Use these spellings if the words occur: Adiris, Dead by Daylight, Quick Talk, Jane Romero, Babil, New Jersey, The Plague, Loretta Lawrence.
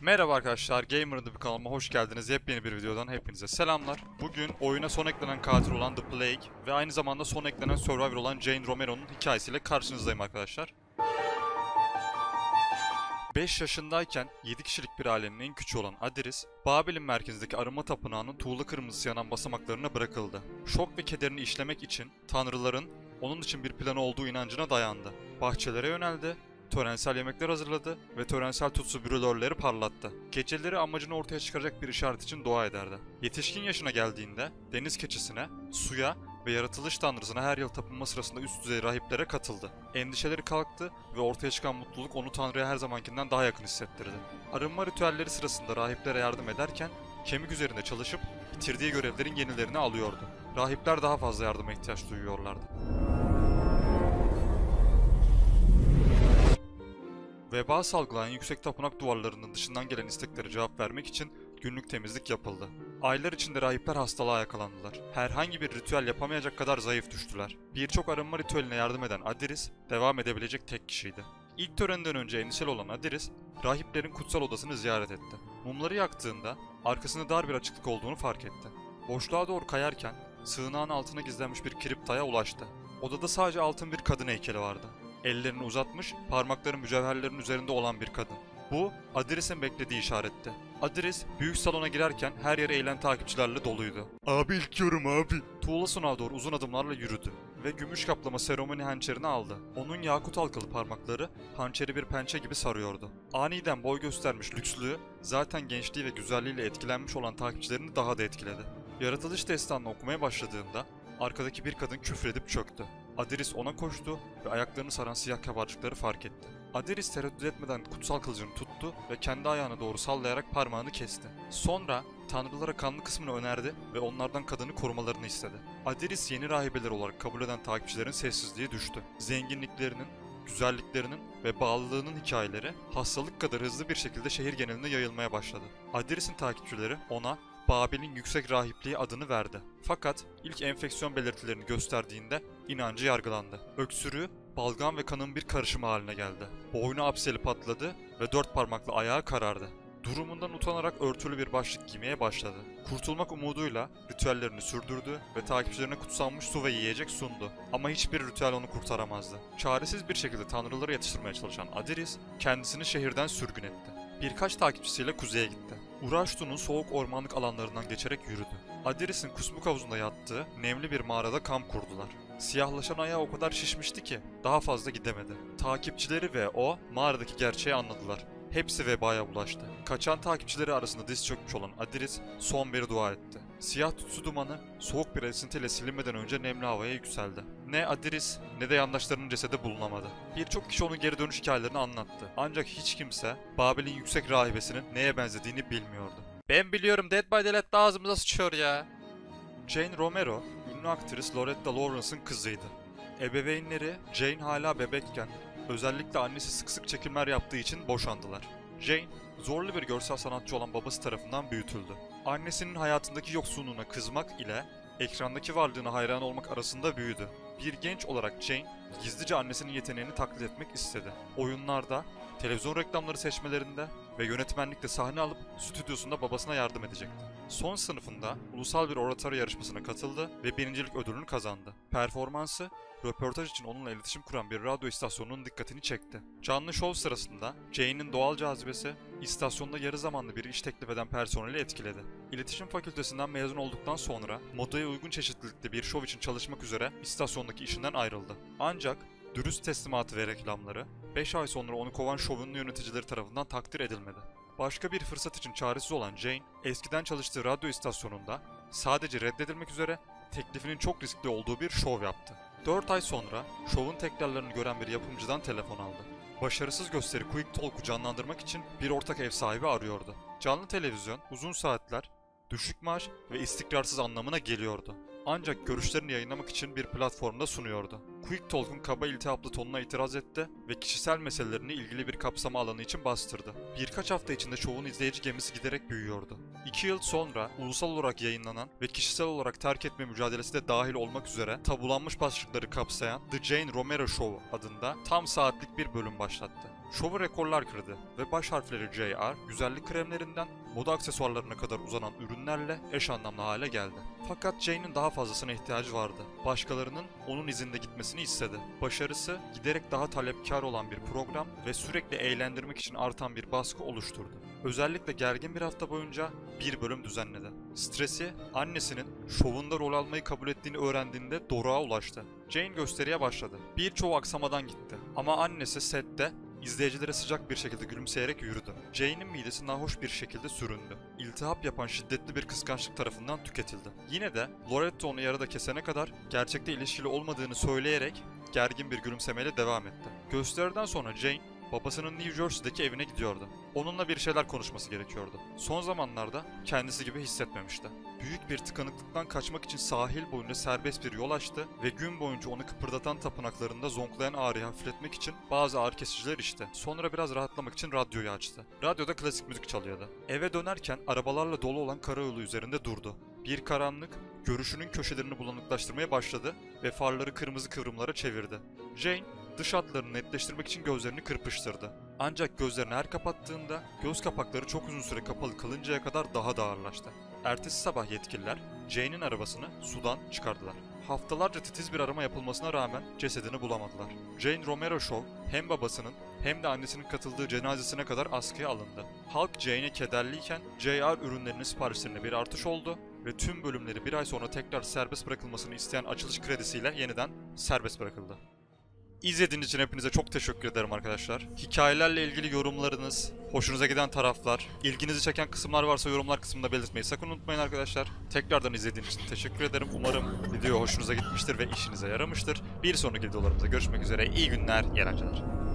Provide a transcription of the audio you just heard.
Merhaba arkadaşlar, Gamer'ın bir kanalıma hoş geldiniz. Yepyeni bir videodan hepinize selamlar. Bugün oyuna son eklenen katil olan The Plague ve aynı zamanda son eklenen Survivor olan Jane Romero'nun hikayesiyle karşınızdayım arkadaşlar. 5 yaşındayken 7 kişilik bir ailenin en küçüğü olan Adiris, Babil'in merkezindeki arınma tapınağının tuğla kırmızısı yanan basamaklarına bırakıldı. Şok ve kederini işlemek için tanrıların onun için bir planı olduğu inancına dayandı. Bahçelere yöneldi. Törensel yemekler hazırladı ve törensel tutsu brülörleri parlattı. Geceleri amacını ortaya çıkaracak bir işaret için dua ederdi. Yetişkin yaşına geldiğinde deniz keçisine, suya ve yaratılış tanrısına her yıl tapınma sırasında üst düzey rahiplere katıldı. Endişeleri kalktı ve ortaya çıkan mutluluk onu tanrıya her zamankinden daha yakın hissettirdi. Arınma ritüelleri sırasında rahiplere yardım ederken kemik üzerinde çalışıp bitirdiği görevlerin yenilerini alıyordu. Rahipler daha fazla yardıma ihtiyaç duyuyorlardı. Veba salgılayan yüksek tapınak duvarlarının dışından gelen isteklere cevap vermek için günlük temizlik yapıldı. Aylar içinde rahipler hastalığa yakalandılar. Herhangi bir ritüel yapamayacak kadar zayıf düştüler. Birçok arınma ritüeline yardım eden Adiris, devam edebilecek tek kişiydi. İlk törenden önce endişeli olan Adiris, rahiplerin kutsal odasını ziyaret etti. Mumları yaktığında arkasında dar bir açıklık olduğunu fark etti. Boşluğa doğru kayarken sığınağın altına gizlenmiş bir kriptaya ulaştı. Odada sadece altın bir kadın heykeli vardı. Ellerini uzatmış, parmakları mücevherlerin üzerinde olan bir kadın. Bu, Adiris'in beklediği işaretti. Adiris, büyük salona girerken her yere eğlen takipçilerle doluydu. Abi ilkiyorum abi. Tuğla sunağa doğru uzun adımlarla yürüdü ve gümüş kaplama seremoni hançerini aldı. Onun yakut halkalı parmakları hançeri bir pençe gibi sarıyordu. Aniden boy göstermiş lükslüğü, zaten gençliği ve güzelliğiyle etkilenmiş olan takipçilerini daha da etkiledi. Yaratılış destanını okumaya başladığında, arkadaki bir kadın küfredip çöktü. Adiris ona koştu ve ayaklarını saran siyah kabarcıkları fark etti. Adiris tereddüt etmeden kutsal kılıcını tuttu ve kendi ayağına doğru sallayarak parmağını kesti. Sonra tanrılara kanlı kısmını önerdi ve onlardan kadını korumalarını istedi. Adiris yeni rahibeler olarak kabul eden takipçilerin sessizliği düştü. Zenginliklerinin, güzelliklerinin ve bağlılığının hikayeleri hastalık kadar hızlı bir şekilde şehir genelinde yayılmaya başladı. Adiris'in takipçileri ona Babil'in yüksek rahipliği adını verdi. Fakat ilk enfeksiyon belirtilerini gösterdiğinde inancı yargılandı. Öksürüğü, balgam ve kanın bir karışımı haline geldi. Boynu apseli patladı ve 4 parmaklı ayağı karardı. Durumundan utanarak örtülü bir başlık giymeye başladı. Kurtulmak umuduyla ritüellerini sürdürdü ve takipçilerine kutsanmış su ve yiyecek sundu. Ama hiçbir ritüel onu kurtaramazdı. Çaresiz bir şekilde tanrıları yetiştirmeye çalışan Adiris, kendisini şehirden sürgün etti. Birkaç takipçisiyle kuzeye gitti. Uraştu'nun soğuk ormanlık alanlarından geçerek yürüdü. Adiris'in kusmuk havuzunda yattığı nemli bir mağarada kamp kurdular. Siyahlaşan ayağı o kadar şişmişti ki daha fazla gidemedi. Takipçileri ve o mağaradaki gerçeği anladılar. Hepsi vebaya bulaştı. Kaçan takipçileri arasında diz çökmüş olan Adiris son bir dua etti. Siyah tutsu dumanı soğuk bir esintiyle silinmeden önce nemli havaya yükseldi. Ne Adiris ne de yandaşlarının cesedi bulunamadı. Birçok kişi onun geri dönüş hikayelerini anlattı. Ancak hiç kimse Babil'in yüksek rahibesinin neye benzediğini bilmiyordu. Ben biliyorum, Dead by Daylight da ağzımıza sıçıyor ya. Jane Romero, ünlü aktris Loretta Lawrence'ın kızıydı. Ebeveynleri Jane hala bebekken, özellikle annesi sık sık çekimler yaptığı için boşandılar. Jane, zorlu bir görsel sanatçı olan babası tarafından büyütüldü. Annesinin hayatındaki yoksunluğuna kızmak ile ekrandaki varlığına hayran olmak arasında büyüdü. Bir genç olarak Jane, gizlice annesinin yeteneğini taklit etmek istedi. Oyunlarda, televizyon reklamları seçmelerinde ve yönetmenlikte sahne alıp stüdyosunda babasına yardım edecekti. Son sınıfında ulusal bir oratory yarışmasına katıldı ve birincilik ödülünü kazandı. Performansı, röportaj için onunla iletişim kuran bir radyo istasyonunun dikkatini çekti. Canlı şov sırasında Jane'in doğal cazibesi, istasyonda yarı zamanlı bir iş teklif eden personeli etkiledi. İletişim Fakültesinden mezun olduktan sonra modaya uygun çeşitlilikte bir şov için çalışmak üzere istasyondaki işinden ayrıldı. Ancak dürüst teslimatı ve reklamları, 5 ay sonra onu kovan şovunun yöneticileri tarafından takdir edilmedi. Başka bir fırsat için çaresiz olan Jane, eskiden çalıştığı radyo istasyonunda sadece reddedilmek üzere teklifinin çok riskli olduğu bir şov yaptı. 4 ay sonra şovun tekrarlarını gören bir yapımcıdan telefon aldı. Başarısız gösteri Quick Talk'u canlandırmak için bir ortak ev sahibi arıyordu. Canlı televizyon uzun saatler, düşük maaş ve istikrarsız anlamına geliyordu. Ancak görüşlerini yayınlamak için bir platformda sunuyordu. Quick Talk'un kaba iltihaplı tonuna itiraz etti ve kişisel meselelerini ilgili bir kapsama alanı için bastırdı. Birkaç hafta içinde şovun izleyici gemisi giderek büyüyordu. 2 yıl sonra ulusal olarak yayınlanan ve kişisel olarak terk etme mücadelesi de dahil olmak üzere tabulanmış başlıkları kapsayan The Jane Romero Show adında tam saatlik bir bölüm başlattı. Şovu rekorlar kırdı ve baş harfleri JR, güzellik kremlerinden moda aksesuarlarına kadar uzanan ürünlerle eş anlamlı hale geldi. Fakat Jane'in daha fazlasına ihtiyacı vardı. Başkalarının onun izinde gitmesini istedi. Başarısı giderek daha talepkar olan bir program ve sürekli eğlendirmek için artan bir baskı oluşturdu. Özellikle gergin bir hafta boyunca bir bölüm düzenledi. Stresi annesinin şovunda rol almayı kabul ettiğini öğrendiğinde doruğa ulaştı. Jane gösteriye başladı. Birçoğu aksamadan gitti ama annesi sette İzleyicilere sıcak bir şekilde gülümseyerek yürüdü. Jane'in midesi nahoş bir şekilde süründü. İltihap yapan şiddetli bir kıskançlık tarafından tüketildi. Yine de Loretta onu yarıda kesene kadar gerçekte ilişkili olmadığını söyleyerek gergin bir gülümsemeyle devam etti. Gösteriden sonra Jane babasının New Jersey'deki evine gidiyordu. Onunla bir şeyler konuşması gerekiyordu. Son zamanlarda kendisi gibi hissetmemişti. Büyük bir tıkanıklıktan kaçmak için sahil boyunca serbest bir yol açtı ve gün boyunca onu kıpırdatan tapınaklarında zonklayan ağrıyı hafifletmek için bazı ağrı kesiciler içti. Sonra biraz rahatlamak için radyoyu açtı. Radyoda klasik müzik çalıyordu. Eve dönerken arabalarla dolu olan karayolu üzerinde durdu. Bir karanlık, görüşünün köşelerini bulanıklaştırmaya başladı ve farları kırmızı kıvrımlara çevirdi. Jane, dış hatlarını netleştirmek için gözlerini kırpıştırdı. Ancak gözlerini her kapattığında göz kapakları çok uzun süre kapalı kalıncaya kadar daha da ağırlaştı. Ertesi sabah yetkililer Jane'in arabasını sudan çıkardılar. Haftalarca titiz bir arama yapılmasına rağmen cesedini bulamadılar. Jane Romero Show hem babasının hem de annesinin katıldığı cenazesine kadar askıya alındı. Halk Jane'e kederliyken JR ürünlerinin siparişlerine bir artış oldu ve tüm bölümleri bir ay sonra tekrar serbest bırakılmasını isteyen açılış kredisiyle yeniden serbest bırakıldı. İzlediğiniz için hepinize çok teşekkür ederim arkadaşlar. Hikayelerle ilgili yorumlarınız, hoşunuza giden taraflar, ilginizi çeken kısımlar varsa yorumlar kısmında belirtmeyi sakın unutmayın arkadaşlar. Tekrardan izlediğiniz için teşekkür ederim. Umarım video hoşunuza gitmiştir ve işinize yaramıştır. Bir sonraki videolarımızda görüşmek üzere. İyi günler, iyi akşamlar.